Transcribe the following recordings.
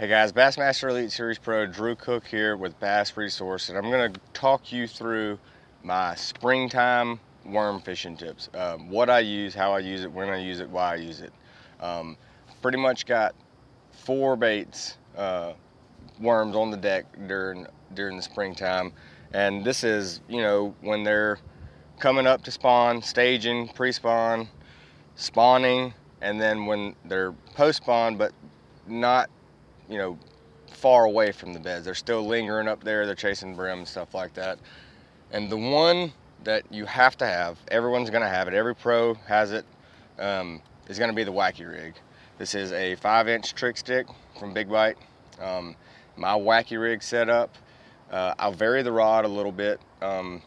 Hey guys, Bassmaster Elite Series Pro, Drew Cook here with Bass Resource, and I'm going to talk you through my springtime worm fishing tips. What I use, how I use it, when I use it, why I use it. Pretty much got four baits, worms on the deck during the springtime, and this is, you know, when they're coming up to spawn, staging, pre-spawn, spawning, and then when they're post-spawn, but not, you know, far away from the beds. They're still lingering up there. They're chasing brim and stuff like that. And the one that you have to have, everyone's gonna have it, every pro has it, is gonna be the Wacky Rig. This is a 5-inch trick stick from Big Bite. My Wacky Rig setup, I'll vary the rod a little bit, you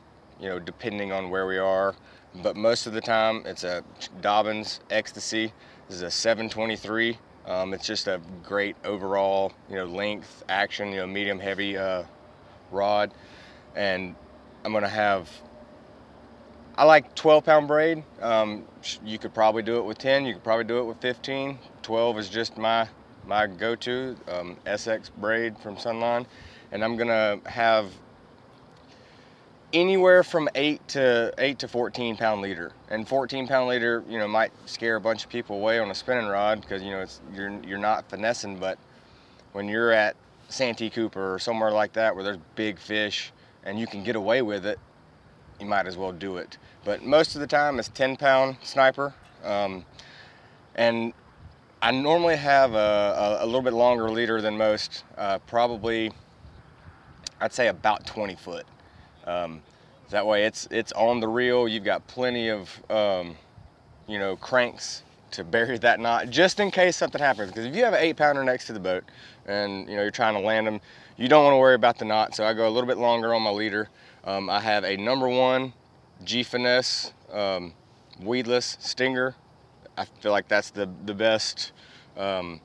know, depending on where we are, but most of the time it's a Dobyns Xtasy. This is a 723. It's just a great overall, you know, length, action, you know, medium heavy rod. And I'm gonna have, I like 12-pound braid. You could probably do it with 10, you could probably do it with 15. 12 is just my go-to, SX braid from Sunline. And I'm gonna have anywhere from 8 to 14-pound leader. And 14-pound leader, you know, might scare a bunch of people away on a spinning rod because, you know, it's you're not finessing. But when you're at Santee Cooper or somewhere like that where there's big fish and you can get away with it, you might as well do it. But most of the time it's 10-pound sniper, and I normally have a little bit longer leader than most, probably I'd say about 20 foot. That way it's on the reel. You've got plenty of, you know, cranks to bury that knot just in case something happens. Because if you have an 8-pounder next to the boat and, you know, you're trying to land them, you don't want to worry about the knot. So I go a little bit longer on my leader. I have a #1 G-Finesse weedless stinger. I feel like that's the best Wacky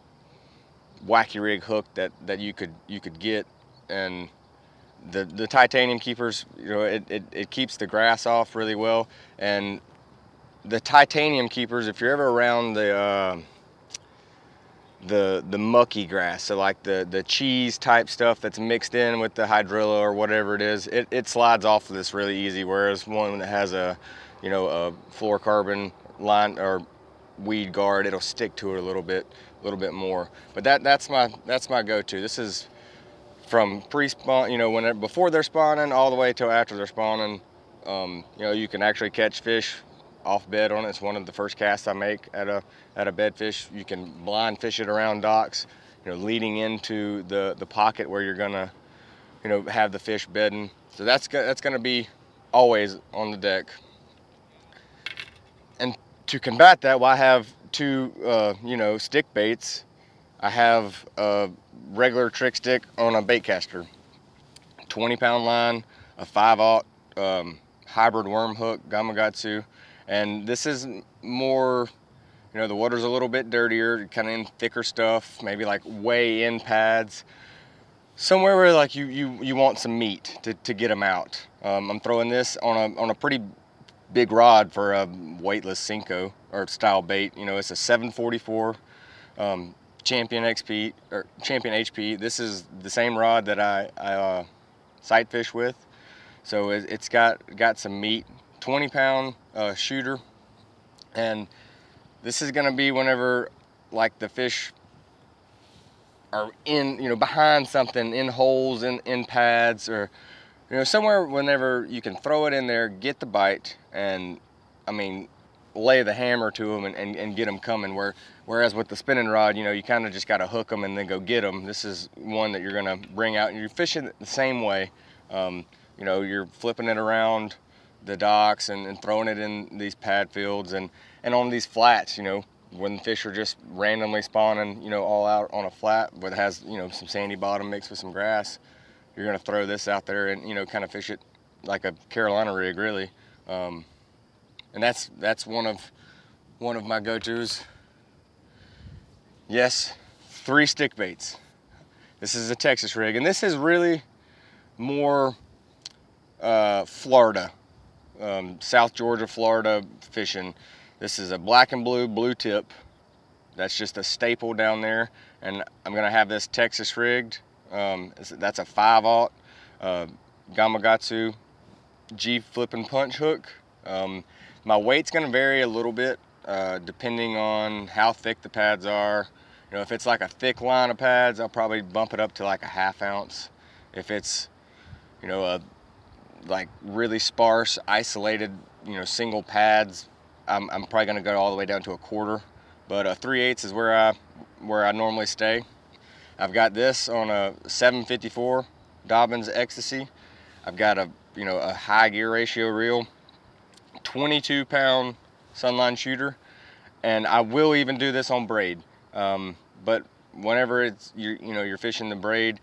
Rig hook that you could get. And the titanium keepers, you know, it keeps the grass off really well. And the titanium keepers, if you're ever around the mucky grass, so like the cheese type stuff that's mixed in with the hydrilla or whatever it is, it slides off of this really easy, whereas one that has a, you know, a fluorocarbon line or weed guard, it'll stick to it a little bit more. But that's my go-to. This is from pre-spawn, you know, before they're spawning all the way till after they're spawning. You know, you can actually catch fish off bed on it. It's one of the first casts I make at a bed fish. You can blind fish it around docks, you know, leading into the pocket where you're gonna, you know, have the fish bedding. So that's gonna be always on the deck. And to combat that, well, I have two, you know, stick baits. I have a regular trick stick on a baitcaster, 20-pound line, a 5/0 hybrid worm hook, Gamakatsu. And this is more, you know, the water's a little bit dirtier, kind of in thicker stuff, maybe like way in pads, somewhere where like you want some meat to get them out. I'm throwing this on a pretty big rod for a weightless Senko or style bait. You know, it's a 744. Champion XP or Champion HP. This is the same rod that I sight fish with, so it's got some meat. 20-pound shooter, and this is gonna be whenever like the fish are in, you know, behind something, in holes, in pads, or, you know, somewhere whenever you can throw it in there, get the bite, and I mean, lay the hammer to them and get them coming. Whereas with the spinning rod, you know, you kind of just got to hook them and then go get them. This is one that you're going to bring out, and you're fishing the same way. You know, you're flipping it around the docks and throwing it in these pad fields and on these flats, you know, when fish are just randomly spawning, you know, all out on a flat where it has, you know, some sandy bottom mixed with some grass. You're going to throw this out there and, you know, kind of fish it like a Carolina rig, really. And that's one of my go-tos. Yes, 3 stick baits. This is a Texas rig, and this is really more Florida, South Georgia, Florida fishing. This is a black and blue tip. That's just a staple down there. and I'm gonna have this Texas rigged. That's a 5/0 Gamakatsu G flipping punch hook. My weight's gonna vary a little bit depending on how thick the pads are. You know, if it's like a thick line of pads, I'll probably bump it up to like a 1/2 ounce. If it's, you know, like really sparse, isolated, you know, single pads, I'm probably gonna go all the way down to a 1/4. But 3/8 is where I normally stay. I've got this on a 754 Dobyns Xtasy. I've got a, you know, a high gear ratio reel, 22-pound Sunline Shooter, and I will even do this on braid. But whenever it's you're fishing the braid,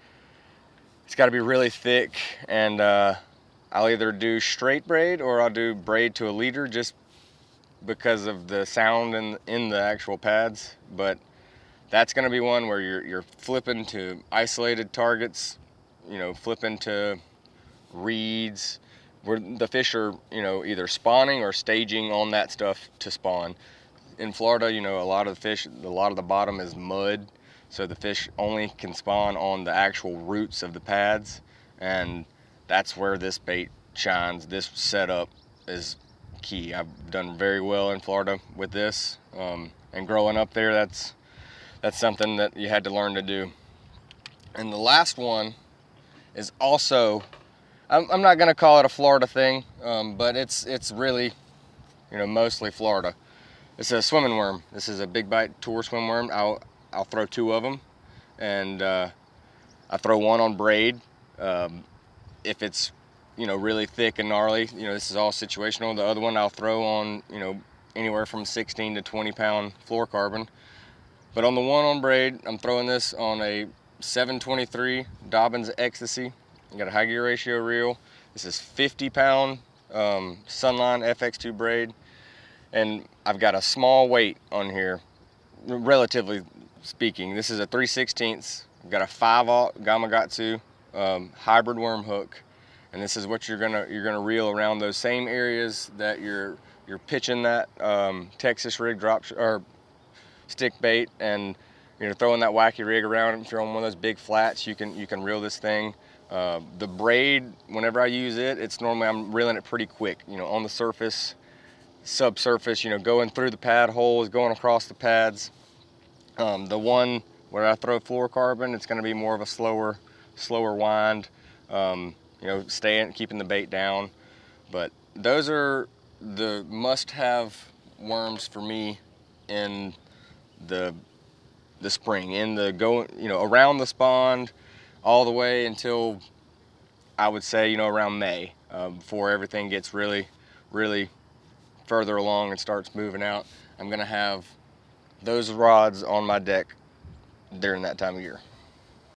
it's got to be really thick, and I'll either do straight braid or I'll do braid to a leader just because of the sound in the actual pads. But that's going to be one where you're flipping to isolated targets, you know, flipping to reeds where the fish are, you know, either spawning or staging on that stuff to spawn. In Florida, you know, a lot of the bottom is mud, so the fish only can spawn on the actual roots of the pads, and that's where this bait shines. This setup is key. I've done very well in Florida with this, and growing up there, that's something that you had to learn to do. And the last one is also, I'm not gonna call it a Florida thing, but it's really, you know, mostly Florida. It's a swimming worm. This is a Big Bite Tour Swim Worm. I'll throw 2 of them, and I throw one on braid. If it's, you know, really thick and gnarly, you know, this is all situational. The other one I'll throw on, you know, anywhere from 16 to 20-pound fluorocarbon. But on the one on braid, I'm throwing this on a 723 Dobyns Xtasy. I got a high gear ratio reel. This is 50-pound Sunline FX2 braid. And I've got a small weight on here, relatively speaking. This is a 3/16. I've got a 5/0 Gamakatsu hybrid worm hook, and this is what you're gonna reel around those same areas that you're pitching that Texas rig drop or stick bait, and you're throwing that wacky rig around. If you're on one of those big flats, you can reel this thing. The braid, whenever I use it, it's normally I'm reeling it pretty quick. You know, on the surface. Subsurface, you know, going through the pad holes, going across the pads. The one where I throw fluorocarbon, it's going to be more of a slower wind, you know, keeping the bait down. But those are the must-have worms for me in the spring, you know, around the spawn all the way until I would say, you know, around May, before everything gets really further along and starts moving out. I'm gonna have those rods on my deck during that time of year.